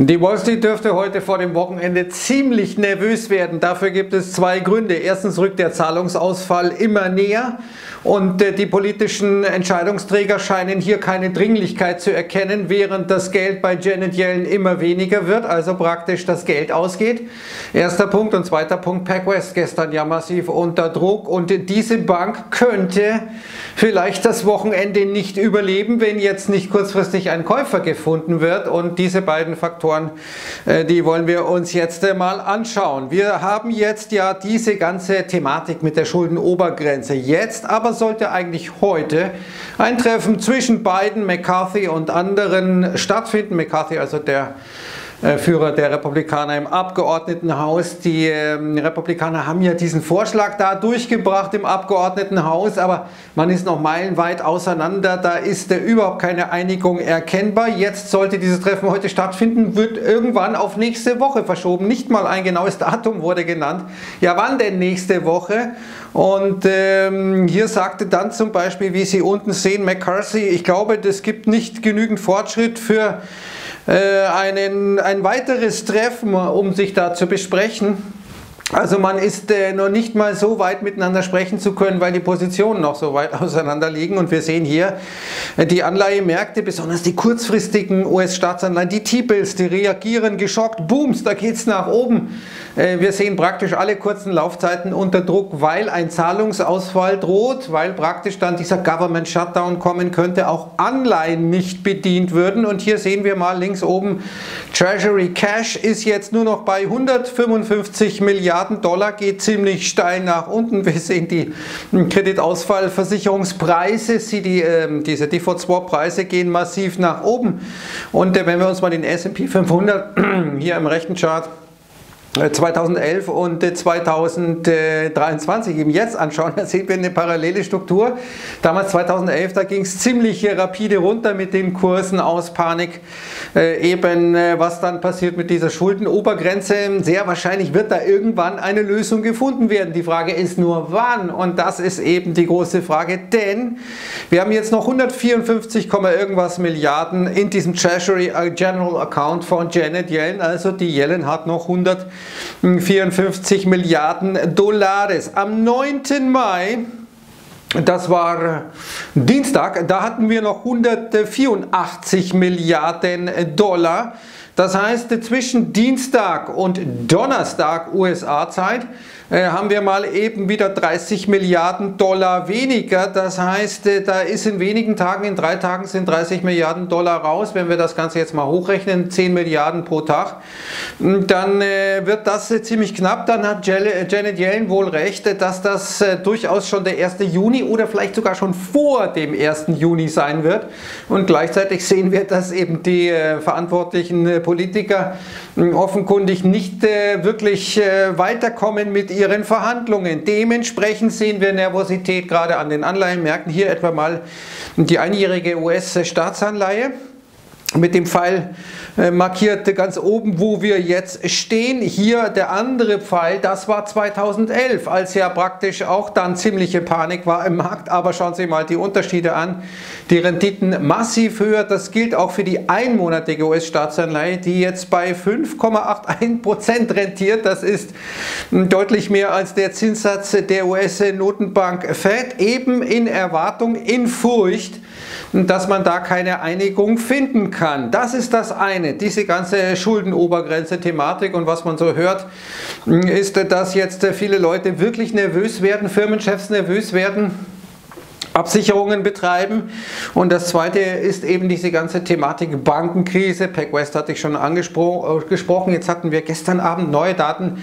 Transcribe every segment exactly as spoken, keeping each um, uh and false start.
Die Wall Street dürfte heute vor dem Wochenende ziemlich nervös werden. Dafür gibt es zwei Gründe. Erstens rückt der Zahlungsausfall immer näher und die politischen Entscheidungsträger scheinen hier keine Dringlichkeit zu erkennen, während das Geld bei Janet Yellen immer weniger wird, also praktisch das Geld ausgeht. Erster Punkt und zweiter Punkt, PacWest gestern ja massiv unter Druck und diese Bank könnte vielleicht das Wochenende nicht überleben, wenn jetzt nicht kurzfristig ein Käufer gefunden wird, und diese beiden Faktoren, die wollen wir uns jetzt mal anschauen. Wir haben jetzt ja diese ganze Thematik mit der Schuldenobergrenze. Jetzt aber sollte eigentlich heute ein Treffen zwischen Biden, McCarthy und anderen stattfinden. McCarthy, also der Führer der Republikaner im Abgeordnetenhaus. Die ähm, Republikaner haben ja diesen Vorschlag da durchgebracht im Abgeordnetenhaus, aber man ist noch meilenweit auseinander, da ist äh, überhaupt keine Einigung erkennbar. Jetzt sollte dieses Treffen heute stattfinden, wird irgendwann auf nächste Woche verschoben. Nicht mal ein genaues Datum wurde genannt. Ja, wann denn nächste Woche? Und ähm, hier sagte dann zum Beispiel, wie Sie unten sehen, McCarthy, ich glaube, es gibt nicht genügend Fortschritt für Einen, ein weiteres Treffen, um sich da zu besprechen. Also man ist äh, noch nicht mal so weit miteinander sprechen zu können, weil die Positionen noch so weit auseinander liegen. Und wir sehen hier äh, die Anleihemärkte, besonders die kurzfristigen U S-Staatsanleihen, die T-Bills, die reagieren geschockt. Booms, da geht's nach oben. Äh, wir sehen praktisch alle kurzen Laufzeiten unter Druck, weil ein Zahlungsausfall droht, weil praktisch dann dieser Government Shutdown kommen könnte, auch Anleihen nicht bedient würden. Und hier sehen wir mal links oben, Treasury Cash ist jetzt nur noch bei hundertfünfundfünfzig Milliarden Dollar, geht ziemlich steil nach unten. Wir sehen die Kreditausfallversicherungspreise, die, äh, diese Default-Swap-Preise gehen massiv nach oben. Und äh, wenn wir uns mal den S und P fünfhundert hier im rechten Chart zweitausendelf und zweitausenddreiundzwanzig eben jetzt anschauen, da sehen wir eine parallele Struktur. Damals zweitausendelf, da ging es ziemlich rapide runter mit den Kursen aus Panik. Äh, eben äh, was dann passiert mit dieser Schuldenobergrenze. Sehr wahrscheinlich wird da irgendwann eine Lösung gefunden werden. Die Frage ist nur, wann? Und das ist eben die große Frage, denn wir haben jetzt noch hundertvierundfünfzig, irgendwas Milliarden in diesem Treasury General Account von Janet Yellen. Also die Yellen hat noch hundertvierundfünfzig Milliarden Dollar. Am neunten Mai, das war Dienstag, da hatten wir noch hundertvierundachtzig Milliarden Dollar. Das heißt, zwischen Dienstag und Donnerstag U S A-Zeit haben wir mal eben wieder dreißig Milliarden Dollar weniger. Das heißt, da ist in wenigen Tagen, in drei Tagen sind dreißig Milliarden Dollar raus. Wenn wir das Ganze jetzt mal hochrechnen, zehn Milliarden pro Tag, dann wird das ziemlich knapp. Dann hat Janet Yellen wohl recht, dass das durchaus schon der erste Juni oder vielleicht sogar schon vor dem ersten Juni sein wird. Und gleichzeitig sehen wir, dass eben die verantwortlichen Politiker offenkundig nicht wirklich weiterkommen mit ihren Verhandlungen. Dementsprechend sehen wir Nervosität gerade an den Anleihenmärkten. Hier etwa mal die einjährige U S-Staatsanleihe mit dem Pfeil markiert ganz oben, wo wir jetzt stehen. Hier der andere Pfeil, das war zweitausendelf, als ja praktisch auch dann ziemliche Panik war im Markt. Aber schauen Sie mal die Unterschiede an. Die Renditen massiv höher. Das gilt auch für die einmonatige U S-Staatsanleihe, die jetzt bei fünf Komma einundachtzig Prozent rentiert. Das ist deutlich mehr als der Zinssatz der U S-Notenbank Fed. Eben in Erwartung, in Furcht, dass man da keine Einigung finden kann. Das ist das eine, diese ganze Schuldenobergrenze-Thematik, und was man so hört, ist, dass jetzt viele Leute wirklich nervös werden, Firmenchefs nervös werden, Absicherungen betreiben. Und das zweite ist eben diese ganze Thematik Bankenkrise. PacWest hatte ich schon angesprochen. Jetzt hatten wir gestern Abend neue Daten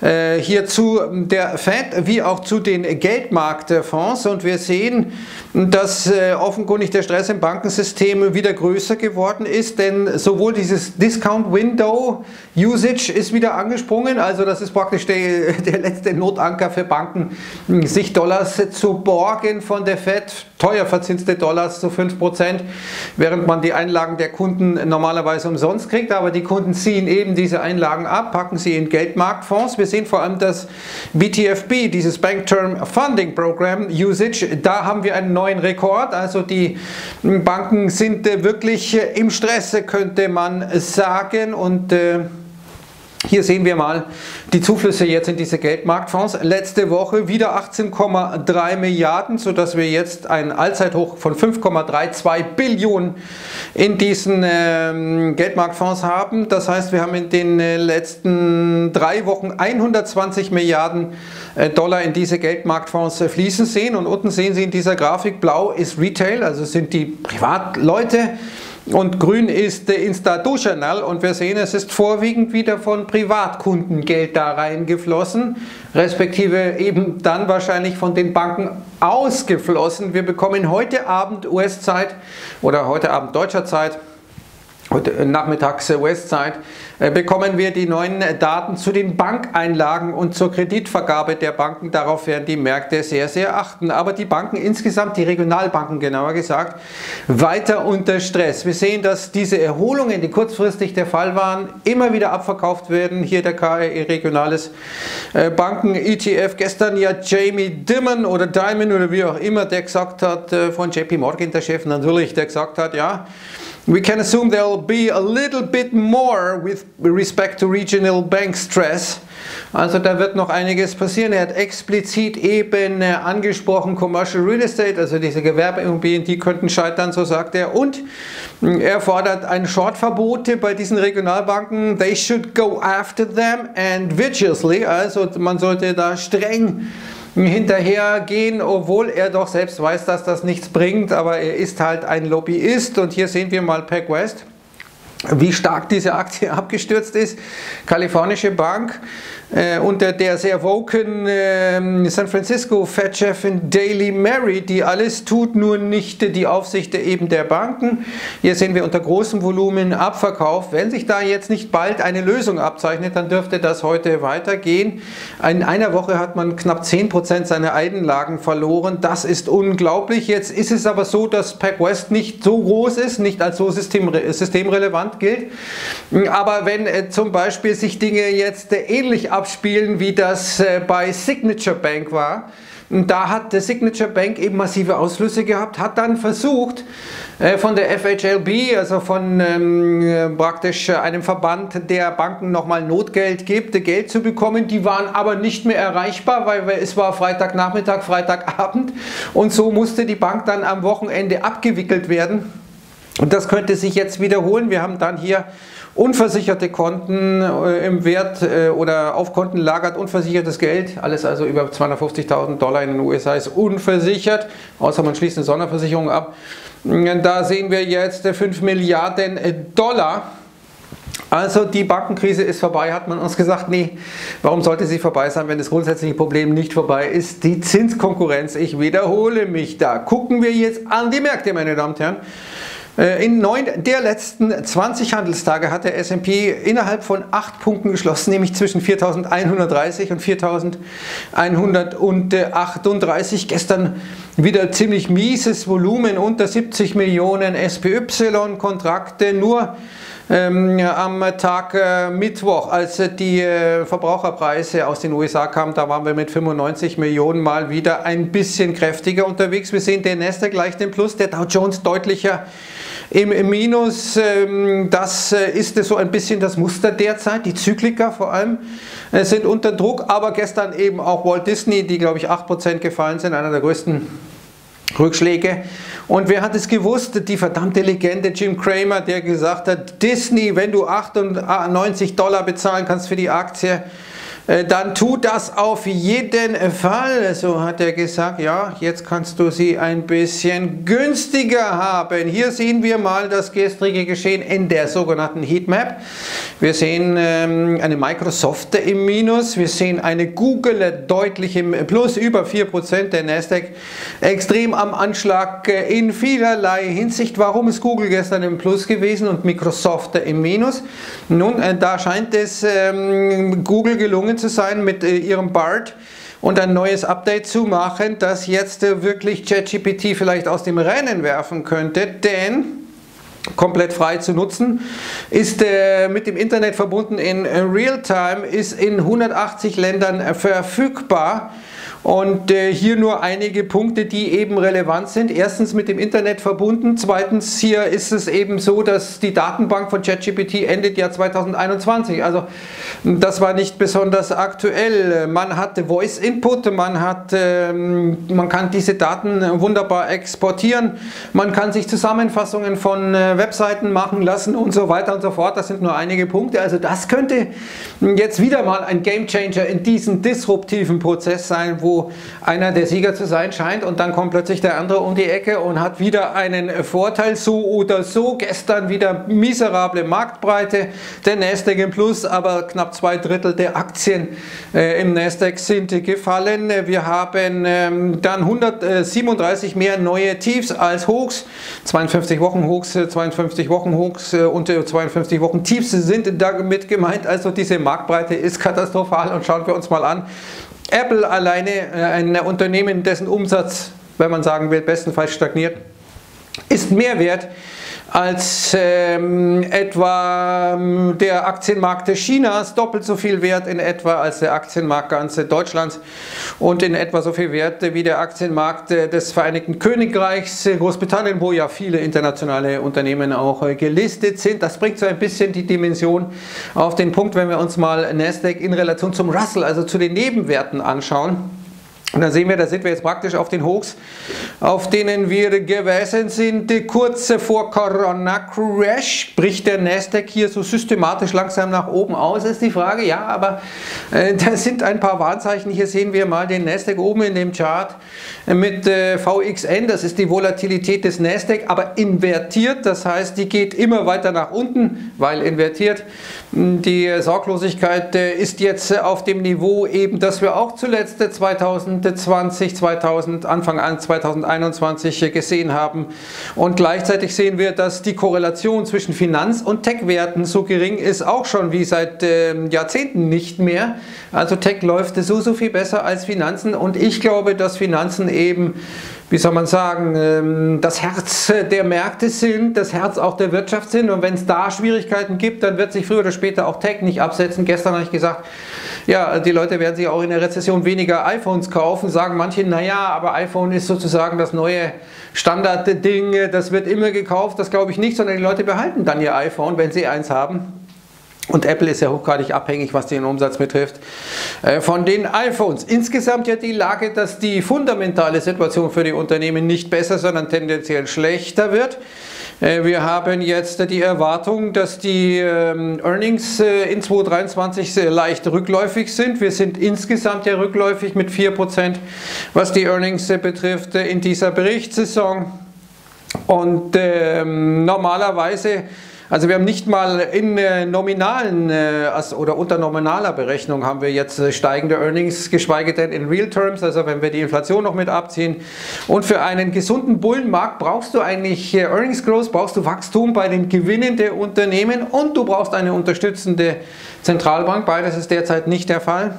äh, hier zu der Fed wie auch zu den Geldmarktfonds, und wir sehen, dass äh, offenkundig der Stress im Bankensystem wieder größer geworden ist, denn sowohl dieses Discount Window Usage ist wieder angesprungen, also das ist praktisch der, der letzte Notanker für Banken, sich Dollars zu borgen von der Fed. komplett teuer verzinste Dollars zu fünf Prozent, während man die Einlagen der Kunden normalerweise umsonst kriegt. Aber die Kunden ziehen eben diese Einlagen ab, packen sie in Geldmarktfonds. Wir sehen vor allem das B T F B, dieses Bank Term Funding Program Usage, da haben wir einen neuen Rekord. Also die Banken sind wirklich im Stress, könnte man sagen, und hier sehen wir mal die Zuflüsse jetzt in diese Geldmarktfonds. Letzte Woche wieder achtzehn Komma drei Milliarden, sodass wir jetzt ein Allzeithoch von fünf Komma zweiunddreißig Billionen in diesen ähm, Geldmarktfonds haben. Das heißt, wir haben in den äh, letzten drei Wochen hundertzwanzig Milliarden äh, Dollar in diese Geldmarktfonds äh, fließen sehen. Und unten sehen Sie in dieser Grafik, blau ist Retail, also sind die Privatleute. Und grün ist Institutional, und wir sehen, es ist vorwiegend wieder von Privatkunden Geld da reingeflossen, respektive eben dann wahrscheinlich von den Banken ausgeflossen. Wir bekommen heute Abend U S-Zeit oder heute Abend deutscher Zeit, heute nachmittags U S-Zeit, bekommen wir die neuen Daten zu den Bankeinlagen und zur Kreditvergabe der Banken. Darauf werden die Märkte sehr, sehr achten. Aber die Banken insgesamt, die Regionalbanken genauer gesagt, weiter unter Stress. Wir sehen, dass diese Erholungen, die kurzfristig der Fall waren, immer wieder abverkauft werden. Hier der K R E regionales Banken-E T F. Gestern ja Jamie Dimon oder Dimon oder wie auch immer, der gesagt hat, von J P Morgan, der Chef natürlich, der gesagt hat, ja, we can assume there will be a little bit more with respect to regional bank stress. Also da wird noch einiges passieren. Er hat explizit eben angesprochen Commercial Real Estate, also diese Gewerbeimmobilien, die könnten scheitern, so sagt er. Und er fordert ein Shortverbot bei diesen Regionalbanken. They should go after them and vigorously. Also man sollte da streng hinterhergehen, obwohl er doch selbst weiß, dass das nichts bringt, aber er ist halt ein Lobbyist. Und hier sehen wir mal PacWest, wie stark diese Aktie abgestürzt ist. Kalifornische Bank, äh, unter der sehr woken äh, San Francisco Fed-Chefin Daily Mary, die alles tut, nur nicht die Aufsicht eben der Banken. Hier sehen wir unter großem Volumen Abverkauf. Wenn sich da jetzt nicht bald eine Lösung abzeichnet, dann dürfte das heute weitergehen. In einer Woche hat man knapp zehn Prozent seiner Einlagen verloren. Das ist unglaublich. Jetzt ist es aber so, dass PacWest nicht so groß ist, nicht als so systemre- systemrelevant gilt. Aber wenn äh, zum Beispiel sich Dinge jetzt äh, ähnlich abspielen, wie das äh, bei Signature Bank war, da hat der Signature Bank eben massive Ausflüsse gehabt, hat dann versucht, äh, von der F H L B, also von ähm, praktisch einem Verband der Banken, nochmal Notgeld gibt, Geld zu bekommen. Die waren aber nicht mehr erreichbar, weil es war Freitagnachmittag, Freitagabend, und so musste die Bank dann am Wochenende abgewickelt werden. Und das könnte sich jetzt wiederholen. Wir haben dann hier unversicherte Konten äh, im Wert äh, oder auf Konten lagert unversichertes Geld. Alles also über zweihundertfünfzigtausend Dollar in den U S A ist unversichert, außer man schließt eine Sonderversicherung ab. Da sehen wir jetzt fünf Milliarden Dollar. Also die Bankenkrise ist vorbei, hat man uns gesagt. Nee, warum sollte sie vorbei sein, wenn das grundsätzliche Problem nicht vorbei ist? Die Zinskonkurrenz, ich wiederhole mich da. Gucken wir jetzt an die Märkte, meine Damen und Herren. In neun der letzten zwanzig Handelstage hat der S und P innerhalb von acht Punkten geschlossen, nämlich zwischen viertausendeinhundertdreißig und viertausendeinhundertachtunddreißig. Gestern wieder ziemlich mieses Volumen, unter siebzig Millionen S P Y-Kontrakte, nur Ähm, am Tag äh, Mittwoch, als äh, die äh, Verbraucherpreise aus den U S A kamen, da waren wir mit fünfundneunzig Millionen mal wieder ein bisschen kräftiger unterwegs. Wir sehen den Nasdaq leicht im Plus, der Dow Jones deutlicher im, im Minus. Ähm, das äh, ist äh, so ein bisschen das Muster derzeit. Die Zykliker vor allem äh, sind unter Druck, aber gestern eben auch Walt Disney, die glaube ich acht Prozent gefallen sind, einer der größten Rückschläge. Und wer hat es gewusst? Die verdammte Legende Jim Cramer, der gesagt hat, Disney, wenn du achtundneunzig Dollar bezahlen kannst für die Aktie, dann tu das auf jeden Fall. So hat er gesagt, ja, jetzt kannst du sie ein bisschen günstiger haben. Hier sehen wir mal das gestrige Geschehen in der sogenannten Heatmap. Wir sehen ähm, eine Microsoft im Minus, wir sehen eine Google deutlich im Plus, über vier Prozent, der Nasdaq extrem am Anschlag in vielerlei Hinsicht. Warum ist Google gestern im Plus gewesen und Microsoft im Minus? Nun, äh, da scheint es ähm, Google gelungen zu sein mit äh, ihrem Bard und ein neues Update zu machen, das jetzt wirklich ChatGPT vielleicht aus dem Rennen werfen könnte, denn komplett frei zu nutzen, ist äh, mit dem Internet verbunden in Realtime, ist in hundertachtzig Ländern äh, verfügbar und äh, hier nur einige Punkte, die eben relevant sind. Erstens mit dem Internet verbunden, zweitens hier ist es eben so, dass die Datenbank von ChatGPT endet ja zweitausendeinundzwanzig, also das war nicht besonders aktuell. Man hatte Voice Input, man, hat, äh, man kann diese Daten wunderbar exportieren, man kann sich Zusammenfassungen von äh, Webseiten machen lassen und so weiter und so fort. Das sind nur einige Punkte. Also das könnte jetzt wieder mal ein Game Changer in diesem disruptiven Prozess sein, wo einer der Sieger zu sein scheint und dann kommt plötzlich der andere um die Ecke und hat wieder einen Vorteil, so oder so. Gestern wieder miserable Marktbreite, der Nasdaq im Plus, aber knapp zwei Drittel der Aktien äh, im Nasdaq sind gefallen. Wir haben ähm, dann hundertsiebenunddreißig mehr neue Tiefs als Hochs, zweiundfünfzig Wochen Hochs, zweiundfünfzig Wochen Hochs und zweiundfünfzig Wochen Tiefs sind damit gemeint. Also diese Marktbreite ist katastrophal und schauen wir uns mal an. Apple alleine, ein Unternehmen, dessen Umsatz, wenn man sagen will, bestenfalls stagniert, ist mehr wert als ähm, etwa der Aktienmarkt des Chinas, doppelt so viel wert in etwa als der Aktienmarkt ganz Deutschlands und in etwa so viel wert wie der Aktienmarkt des Vereinigten Königreichs Großbritannien, wo ja viele internationale Unternehmen auch gelistet sind. Das bringt so ein bisschen die Dimension auf den Punkt, wenn wir uns mal Nasdaq in Relation zum Russell, also zu den Nebenwerten anschauen. Und dann sehen wir, da sind wir jetzt praktisch auf den Hochs, auf denen wir gewesen sind. Kurz vor Corona-Crash bricht der Nasdaq hier so systematisch langsam nach oben aus, ist die Frage. Ja, aber äh, da sind ein paar Warnzeichen. Hier sehen wir mal den Nasdaq oben in dem Chart mit äh, V X N. Das ist die Volatilität des Nasdaq, aber invertiert. Das heißt, die geht immer weiter nach unten, weil invertiert. Die äh, Sorglosigkeit äh, ist jetzt äh, auf dem Niveau eben, dass wir auch zuletzt äh, zweitausendzwanzig, zweitausend, Anfang an zweitausendeinundzwanzig gesehen haben, und gleichzeitig sehen wir, dass die Korrelation zwischen Finanz- und Tech-Werten so gering ist, auch schon wie seit äh, Jahrzehnten nicht mehr. Also Tech läuft so, so viel besser als Finanzen, und ich glaube, dass Finanzen eben, wie soll man sagen, das Herz der Märkte sind, das Herz auch der Wirtschaft sind, und wenn es da Schwierigkeiten gibt, dann wird sich früher oder später auch Tech nicht absetzen. Gestern habe ich gesagt, ja, die Leute werden sich auch in der Rezession weniger iPhones kaufen, sagen manche, naja, aber iPhone ist sozusagen das neue Standardding, das wird immer gekauft. Das glaube ich nicht, sondern die Leute behalten dann ihr iPhone, wenn sie eins haben. Und Apple ist ja hochgradig abhängig, was den Umsatz betrifft, von den iPhones. Insgesamt ja die Lage, dass die fundamentale Situation für die Unternehmen nicht besser, sondern tendenziell schlechter wird. Wir haben jetzt die Erwartung, dass die Earnings in zweitausenddreiundzwanzig leicht rückläufig sind. Wir sind insgesamt ja rückläufig mit vier Prozent, was die Earnings betrifft in dieser Berichtssaison. Und ähm, normalerweise... Also wir haben nicht mal in äh, nominalen äh, oder unter nominaler Berechnung haben wir jetzt äh, steigende Earnings, geschweige denn in Real Terms, also wenn wir die Inflation noch mit abziehen. Und für einen gesunden Bullenmarkt brauchst du eigentlich äh, Earnings Growth, brauchst du Wachstum bei den Gewinnen der Unternehmen und du brauchst eine unterstützende Zentralbank. Beides ist derzeit nicht der Fall.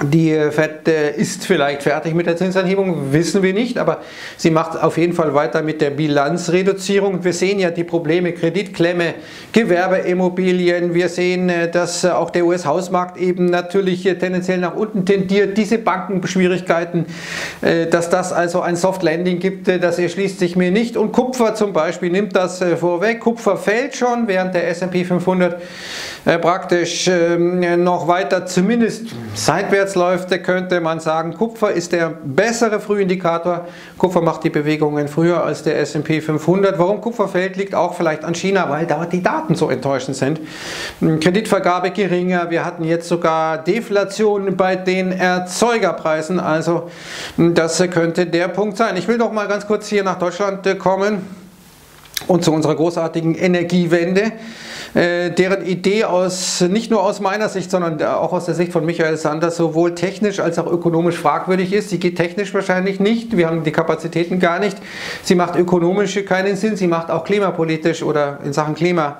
Die Fed ist vielleicht fertig mit der Zinsanhebung, wissen wir nicht, aber sie macht auf jeden Fall weiter mit der Bilanzreduzierung. Wir sehen ja die Probleme, Kreditklemme, Gewerbeimmobilien. Wir sehen, dass auch der U S-Hausmarkt eben natürlich tendenziell nach unten tendiert. Diese Bankenschwierigkeiten, dass das also ein Soft Landing gibt, das erschließt sich mir nicht. Und Kupfer zum Beispiel nimmt das vorweg. Kupfer fällt schon, während der S und P fünfhundert praktisch noch weiter, zumindest seitwärts läuft, könnte man sagen. Kupfer ist der bessere Frühindikator. Kupfer macht die Bewegungen früher als der S und P fünfhundert. Warum Kupfer fällt, liegt auch vielleicht an China, weil da die Daten so enttäuschend sind. Kreditvergabe geringer. Wir hatten jetzt sogar Deflation bei den Erzeugerpreisen. Also das könnte der Punkt sein. Ich will doch mal ganz kurz hier nach Deutschland kommen. Und zu unserer großartigen Energiewende, äh, deren Idee aus, nicht nur aus meiner Sicht, sondern auch aus der Sicht von Michael Sanders sowohl technisch als auch ökonomisch fragwürdig ist. Sie geht technisch wahrscheinlich nicht, wir haben die Kapazitäten gar nicht. Sie macht ökonomisch keinen Sinn, sie macht auch klimapolitisch oder in Sachen Klima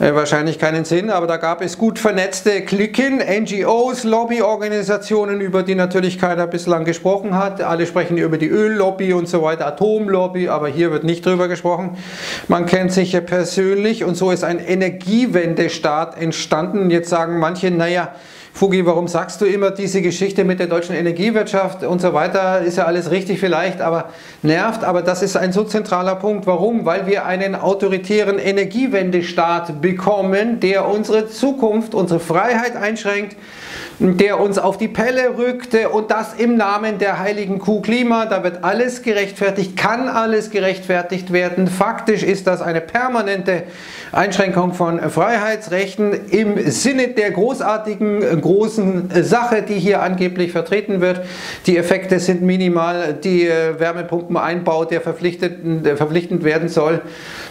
äh, wahrscheinlich keinen Sinn, aber da gab es gut vernetzte Klicken, N G Os, Lobbyorganisationen, über die natürlich keiner bislang gesprochen hat. Alle sprechen über die Öllobby und so weiter, Atomlobby, aber hier wird nicht drüber gesprochen. Man kennt sich ja persönlich und so ist ein Energiewendestaat entstanden. Jetzt sagen manche, naja, Fugi, warum sagst du immer diese Geschichte mit der deutschen Energiewirtschaft und so weiter, ist ja alles richtig vielleicht, aber nervt, aber das ist ein so zentraler Punkt. Warum? Weil wir einen autoritären Energiewendestaat bekommen, der unsere Zukunft, unsere Freiheit einschränkt, der uns auf die Pelle rückte und das im Namen der heiligen Kuh Klima. Da wird alles gerechtfertigt, kann alles gerechtfertigt werden. Faktisch ist das eine permanente Einschränkung von Freiheitsrechten im Sinne der großartigen, großen Sache, die hier angeblich vertreten wird. Die Effekte sind minimal, die Wärmepumpeneinbau, der verpflichtend, der verpflichtend werden soll,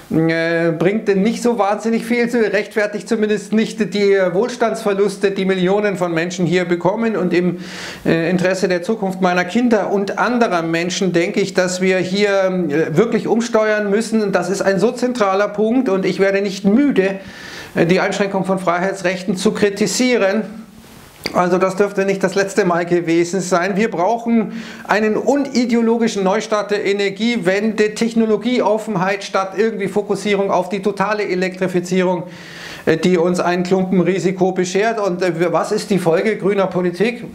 bringt nicht so wahnsinnig viel, rechtfertigt zumindest nicht die Wohlstandsverluste, die Millionen von Menschen hier bekommen, und im Interesse der Zukunft meiner Kinder und anderer Menschen denke ich, dass wir hier wirklich umsteuern müssen. Das ist ein so zentraler Punkt und ich werde nicht müde, die Einschränkung von Freiheitsrechten zu kritisieren. Also das dürfte nicht das letzte Mal gewesen sein. Wir brauchen einen unideologischen Neustart der Energiewende, Technologieoffenheit statt irgendwie Fokussierung auf die totale Elektrifizierung, die uns einen Klumpen Risiko beschert. Und was ist die Folge grüner Politik?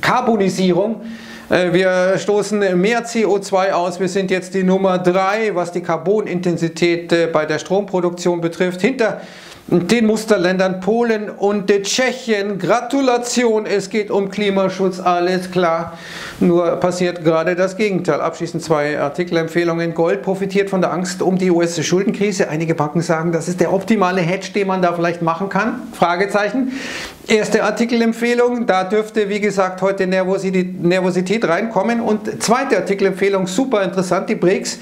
Karbonisierung. Wir stoßen mehr C O zwei aus, wir sind jetzt die Nummer drei, was die Carbonintensität bei der Stromproduktion betrifft, hinter den Musterländern Polen und Tschechien. Gratulation, es geht um Klimaschutz, alles klar. Nur passiert gerade das Gegenteil. Abschließend zwei Artikelempfehlungen. Gold profitiert von der Angst um die U S-Schuldenkrise. Einige Banken sagen, das ist der optimale Hedge, den man da vielleicht machen kann. Fragezeichen. Erste Artikelempfehlung, da dürfte wie gesagt heute Nervosität reinkommen. Und zweite Artikelempfehlung, super interessant, die BRICS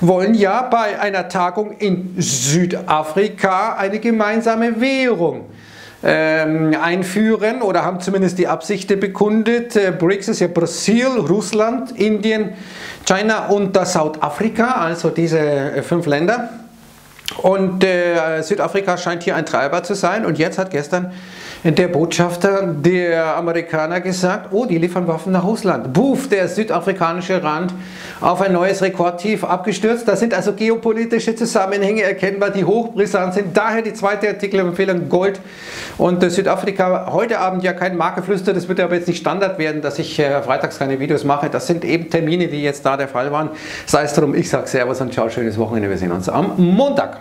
wollen ja bei einer Tagung in Südafrika eine gemeinsame Währung ähm, einführen oder haben zumindest die Absicht bekundet. BRICS ist ja Brasil, Russland, Indien, China und das Südafrika, also diese fünf Länder. Und äh, Südafrika scheint hier ein Treiber zu sein. Und jetzt hat gestern der Botschafter der Amerikaner gesagt, oh, die liefern Waffen nach Russland. Buff, der südafrikanische Rand auf ein neues Rekordtief abgestürzt. Da sind also geopolitische Zusammenhänge erkennbar, die hochbrisant sind. Daher die zweite Artikelempfehlung Gold und äh, Südafrika. Heute Abend ja kein Markeflüster, das wird aber jetzt nicht Standard werden, dass ich äh, freitags keine Videos mache. Das sind eben Termine, die jetzt da der Fall waren. Sei es drum, ich sage Servus und ciao, schönes Wochenende. Wir sehen uns am Montag.